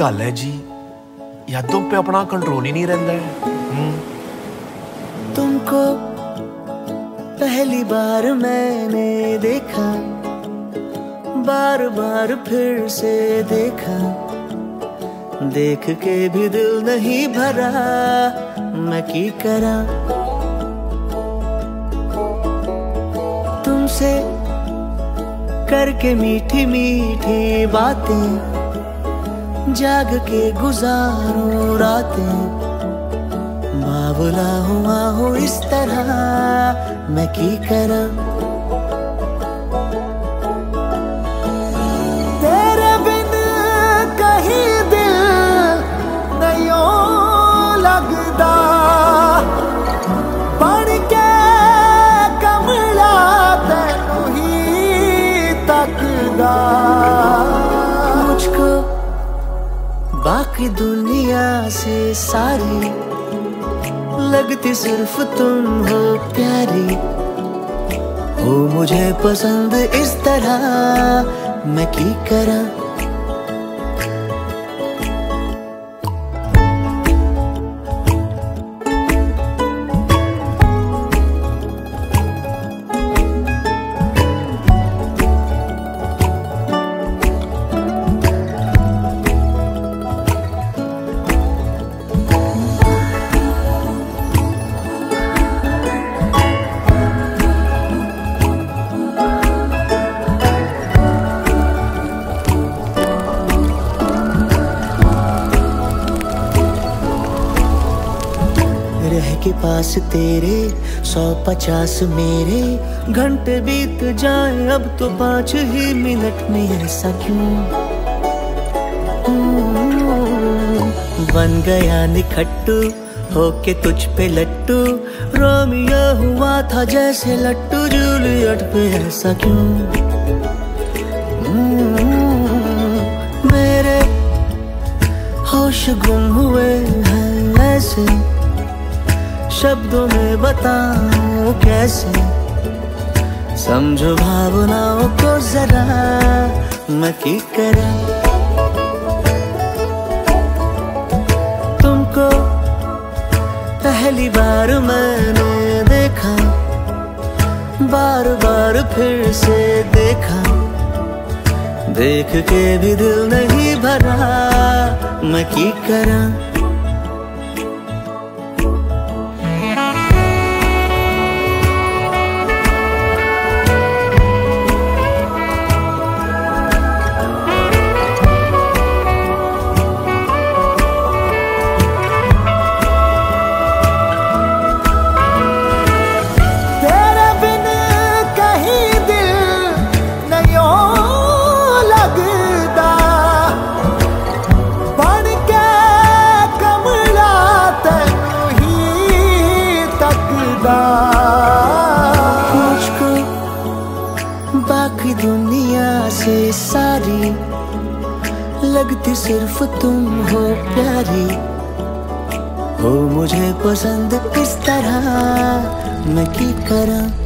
गल है जी, यादों पे अपना कंट्रोल ही नहीं रहता है। तुमको पहली बार मैंने देखा, बार बार फिर से देखा, देख के भी दिल नहीं भरा, मैं की करा। तुमसे करके मीठी मीठी बातें, जाग के गुजारूं रातें, बावला हुआ हूँ इस तरह, मैं की करा। मुझको बाकी दुनिया से सारी लगती सिर्फ तुम हो प्यारी, हो मुझे पसंद इस तरह, मैं की करा। के पास तेरे 150 मेरे घंटे बीत जाए, अब तो 5 ही मिनट में, ऐसा क्यों बन गया निखट्टू होके तुझ पे लट्टू, रोमियो हुआ था जैसे लट्टू जूलियट पे, ऐसा क्यों। मेरे होश गुम हुए हैं ऐसे, शब्दों में बताऊं कैसे, समझो भावनाओं को जरा, मैं की करा। तुमको पहली बार मैंने देखा, बार बार फिर से देखा, देख के भी दिल नहीं भरा, मैं की करा। बाकी दुनिया से सारी लगती सिर्फ तुम हो प्यारी, हो मुझे पसंद इस तरह, मैं की करा।